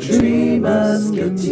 Three Musketeers.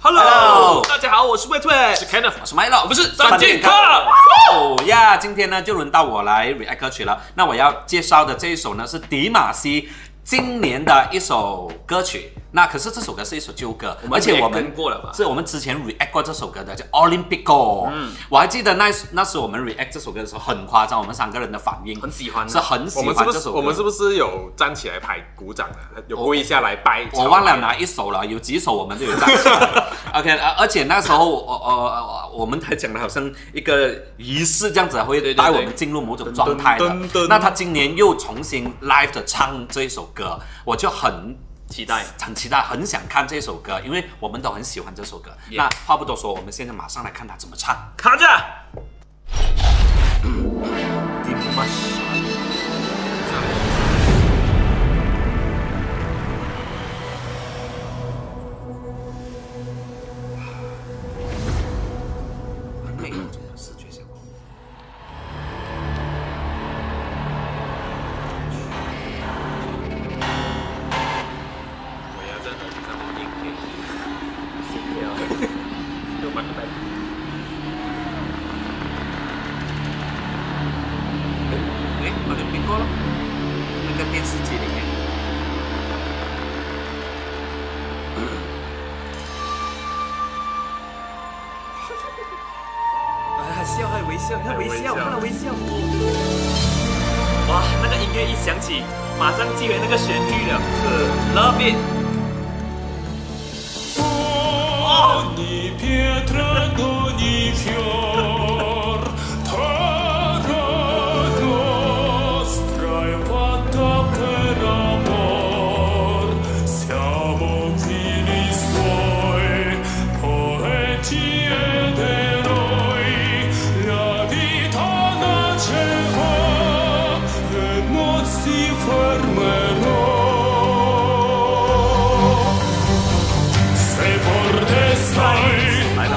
哈喽，大家好，我是慧慧，是 Kenneth， 我是麦乐，不是三剑客。哦呀，今天呢就轮到我来 react 歌曲了。那我要介绍的这一首呢是迪玛希今年的一首歌曲。 那可是这首歌是一首旧歌，而且我们过了吧？是我们之前 react 过这首歌的，叫 Olympico。嗯，我还记得那时我们 react 这首歌的时候很夸张，我们3个人的反应很喜欢，是很喜欢这首歌。我们是不是有站起来拍鼓掌啊？有跪一下来拜？我忘了哪一首了，有几首我们都有站起来。OK， 而且那时候我们还讲的好像一个仪式这样子，会带我们进入某种状态的。那他今年又重新 live 的唱这一首歌，我就很期待，很想看这首歌，因为我们都很喜欢这首歌。那话不多说，我们现在马上来看他怎么唱。看着，很美，这种视觉效果。微笑，哇！那个音乐一响起，马上记回那个旋律了。Love it。来了。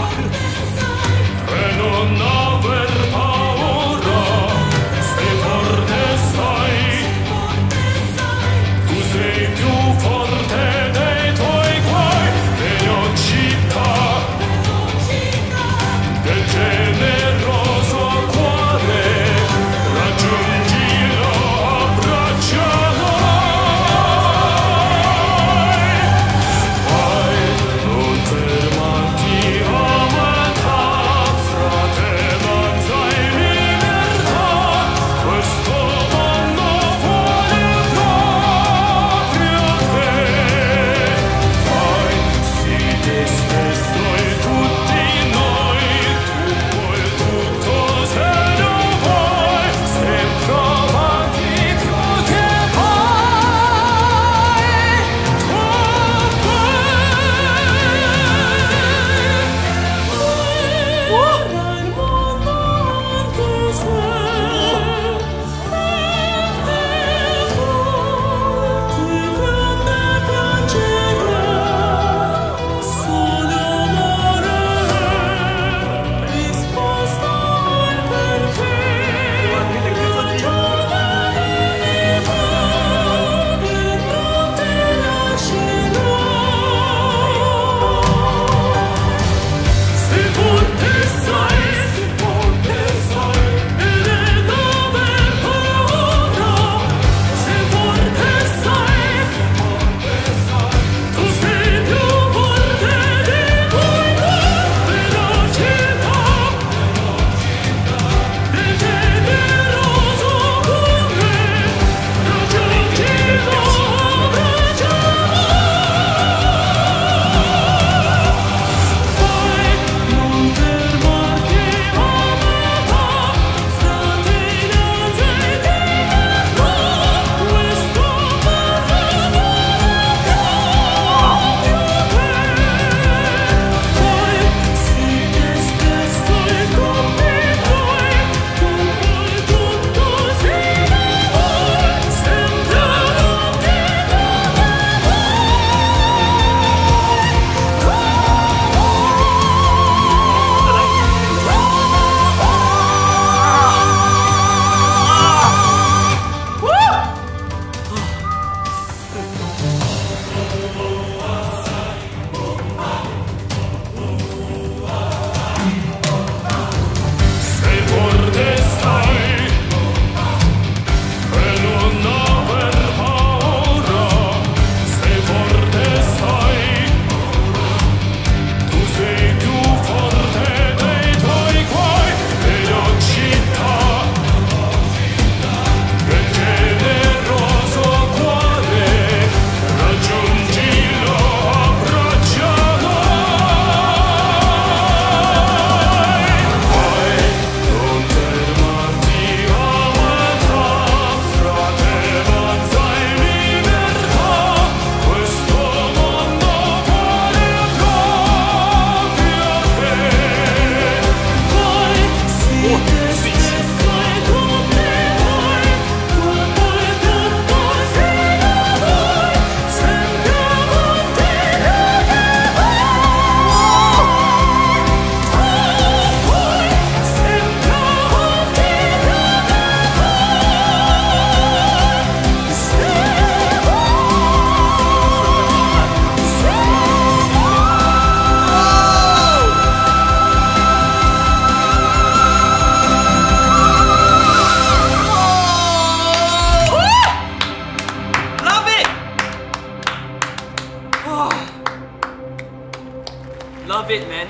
Love it, man！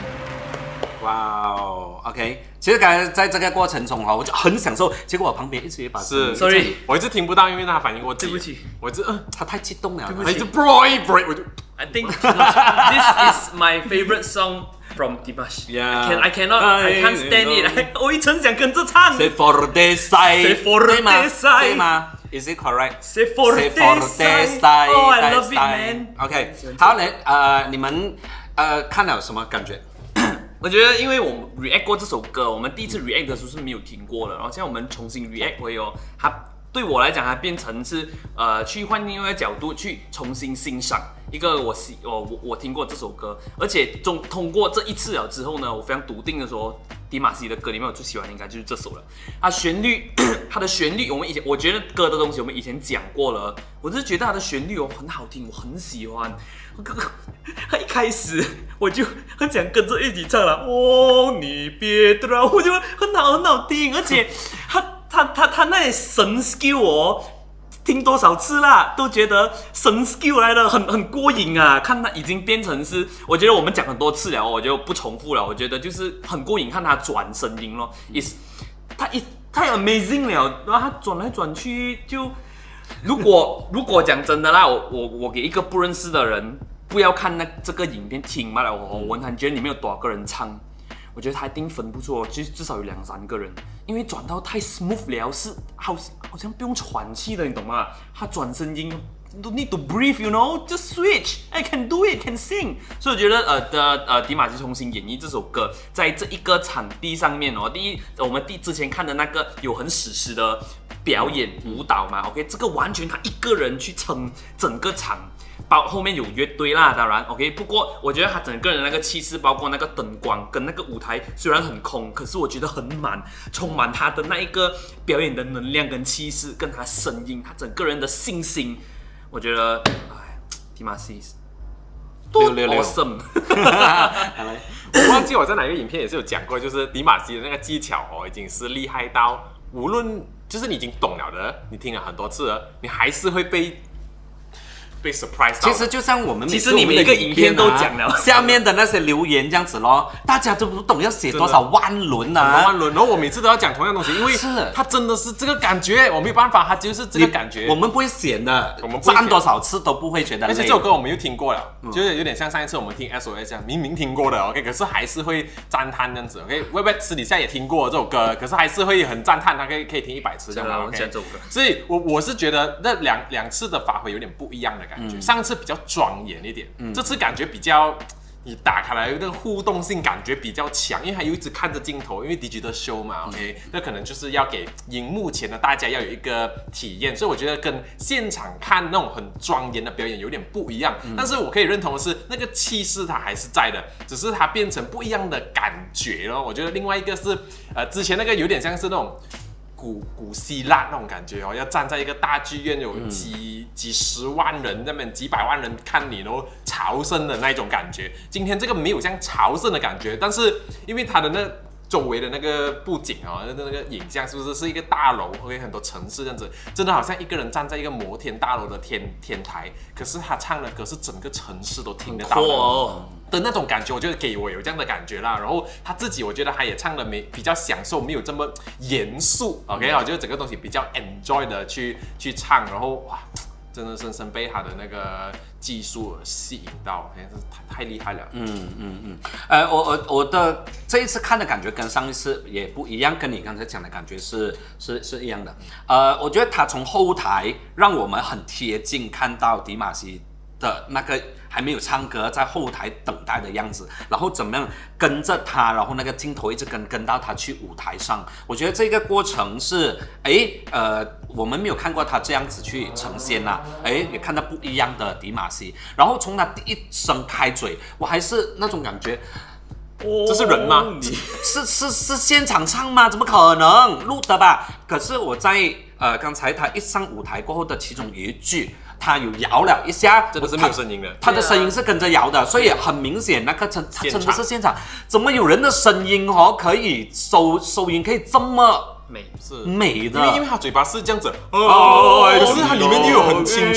哇哦 ，OK。其实刚才在这个过程中我就很享受。结果我旁边一直也把是 ，sorry， 我一直听不到，因为他反应过激。对不起，我这他太激动了，对不起，一直 break， 我就。I think this is my favorite song from Dimash. Yeah, I can't stand it. 我一直想跟着唱。Save for the side， 对吗？ Is it correct? Save for the side. Oh, I love it, man. OK， 好嘞，你们看了有什么感觉？我觉得，因为我们 react 过这首歌，我们第一次 react 的时候是没有听过的，然后现在我们重新 react 回哦，它对我来讲，它变成是去换另外一个角度去重新欣赏一个我听过这首歌，而且通过这一次了之后呢，我非常笃定的说，迪玛希的歌里面我最喜欢的应该就是这首了。它旋律，它的旋律，我觉得歌的东西我们以前讲过了，我是觉得它的旋律很好听，我很喜欢。 他一开始我就很想跟着一起唱了，哦，你别打，我就很好听，而且他那些神 skill 哦，听多少次啦，都觉得神 skill 来的很过瘾啊！看他已经变成是，我觉得我们讲很多次了，我就不重复了。我觉得就是很过瘾，看他转声音咯，也是他太 amazing 了，然后他转来转去就。 如果讲真的啦，我给一个不认识的人，不要看这个影片听嘛了。我感觉里面有多少个人唱，我觉得他一定分不出哦，至少有2、3个人，因为转到太 smooth 了，是好像不用喘气的，你懂吗？他转声音 ，don't need to breathe, you know, just switch. I can do it, can sing. 所以我觉得迪玛希重新演绎这首歌，在这一个场地上面哦，我们之前看的那个有很史诗的。 表演舞蹈嘛 ，OK， 这个完全他一个人去撑整个场，包后面有乐队啦，当然 ，OK。不过我觉得他整个人那个气势，包括那个灯光跟那个舞台，虽然很空，可是我觉得很满，充满他的那一个表演的能量跟气势，跟他声音，他整个人的信心，我觉得，哎，迪玛希awesome。我忘记我在哪个影片也是有讲过，就是迪玛希的那个技巧哦，已经是厉害到无论。 就是你已经懂了的，你听了很多次了，你还是会被 surprise 到。其实就像我们，其实你每一个影片都讲了，下面的那些留言这样子咯，大家都不懂要写多少万轮啊，万轮。然后我每次都要讲同样东西，因为他真的是这个感觉，我没有办法，他就是这个感觉。我们不会写的，我们站多少次都不会觉得。而且这首歌我们又听过了，就是有点像上一次我们听 SOS 这样，明明听过的 OK， 可是还是会赞叹这样子 OK。微微私底下也听过这首歌，可是还是会很赞叹，他可以听100次这样 OK。所以我是觉得那两次的发挥有点不一样。 的感觉，上次比较庄严一点，这次感觉比较，你打开来那个互动性感觉比较强，因为还有一直看着镜头，因为digital show嘛 ，OK， 那可能就是要给荧幕前的大家要有一个体验，所以我觉得跟现场看那种很庄严的表演有点不一样，但是我可以认同的是那个气势它还是在的，只是它变成不一样的感觉咯。我觉得另外一个是，之前那个有点像是那种。 古希腊那种感觉哦，要站在一个大剧院，有几十万人，那边几百万人看你，然后朝圣的那种感觉。今天这个没有像朝圣的感觉，但是因为它的那周围的那个布景哦，那个影像是不是一个大楼 ？OK， 很多城市这样子，真的好像一个人站在一个摩天大楼的天台，可是他唱的歌是整个城市都听得到的。 的那种感觉，我觉得给我有这样的感觉啦。然后他自己，我觉得他也唱的比较享受，没有这么严肃。OK， 我觉得整个东西比较 enjoy 的去唱。然后哇，真的深深被他的那个技术吸引到，真是太厉害了。我的这一次看的感觉跟上一次也不一样，跟你刚才讲的感觉是一样的。我觉得他从后台让我们很贴近看到迪玛希的那个。 还没有唱歌，在后台等待的样子，然后怎么样跟着他，然后那个镜头一直跟到他去舞台上。我觉得这个过程是，我们没有看过他这样子去呈现啦，也看到不一样的迪玛希。然后从他第一声开嘴，我还是那种感觉。 这是人吗？是现场唱吗？怎么可能录的吧？可是我在刚才他一上舞台过后的其中一句，他有摇了一下，真的是没有声音的，他的声音是跟着摇的，所以很明显那个真的是现场，怎么有人的声音可以收音可以这么美是美的，因为它嘴巴是这样子，可是它里面又有很清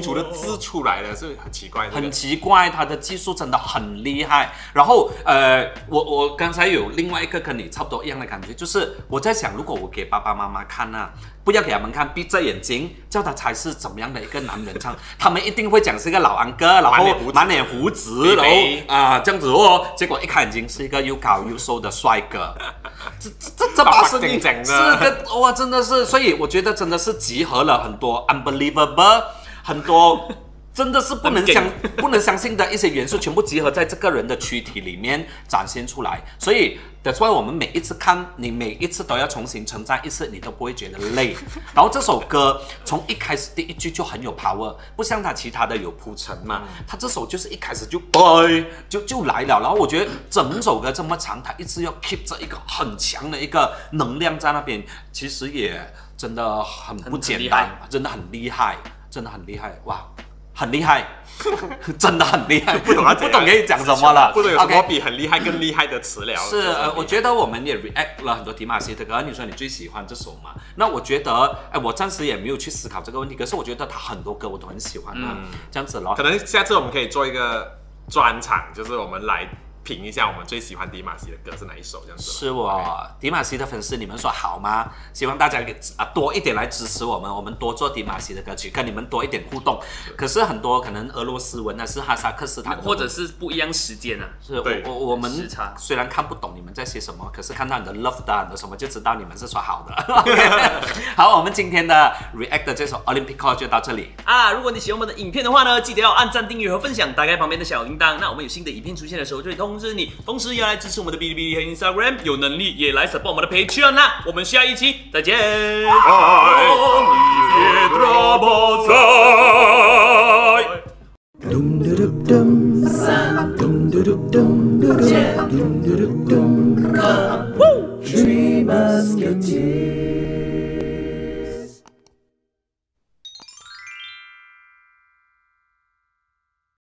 楚的字出来的，所以很奇怪，很奇怪，它的技术真的很厉害。然后我刚才有另外一个跟你差不多一样的感觉，就是我在想，如果我给爸爸妈妈看啊，不要给他们看，闭着眼睛叫他猜是怎么样的一个男人唱，他们一定会讲是一个老安哥，然后满脸胡子，然后这样子哦，结果一看眼睛是一个又高又瘦的帅哥，这把声音是个哇，真的是，所以我觉得真的是集合了很多 unbelievable， 很多真的是不能相信的一些元素，全部集合在这个人的躯体里面展现出来，所以。That's why 我们每一次看，你每一次都要重新称赞一次，你都不会觉得累。然后这首歌从一开始第一句就很有 power， 不像他其他的有铺陈嘛，他这首就是一开始就 boy 就来了。然后我觉得整首歌这么长，他一直要 keep 着一个很强的一个能量在那边，其实也真的很不简单，真的很厉害，真的很厉害，哇！很厉害，真的很厉害，不懂跟你讲什么了，不懂有什么比很厉害更厉害的词了。是，我觉得我们也 react 了很多提马西的歌，你说你最喜欢这首嘛？那我觉得，我暂时也没有去思考这个问题，可是我觉得他很多歌我都很喜欢啊，这样子咯。可能下次我们可以做一个专场，就是我们来评一下我们最喜欢迪玛希的歌是哪一首，这样子。是我迪玛希的粉丝，你们说好吗？希望大家多一点来支持我们，我们多做迪玛希的歌曲，跟你们多一点互动。可是很多可能俄罗斯文啊，是哈萨克斯坦，或者是不一样时间啊。是我们虽然看不懂你们在写什么，可是看到你的 love 的，你的什么就知道你们是说好的。好，我们今天的 react 的这首 Olympico 就到这里啊。如果你喜欢我们的影片的话呢，记得要按赞、订阅和分享，打开旁边的小铃铛。那我们有新的影片出现的时候，就会通知你，同时也要来支持我们的哔哩哔哩和 Instagram， 有能力也来 support 我们的 Patreon 啦！我们下一期再见。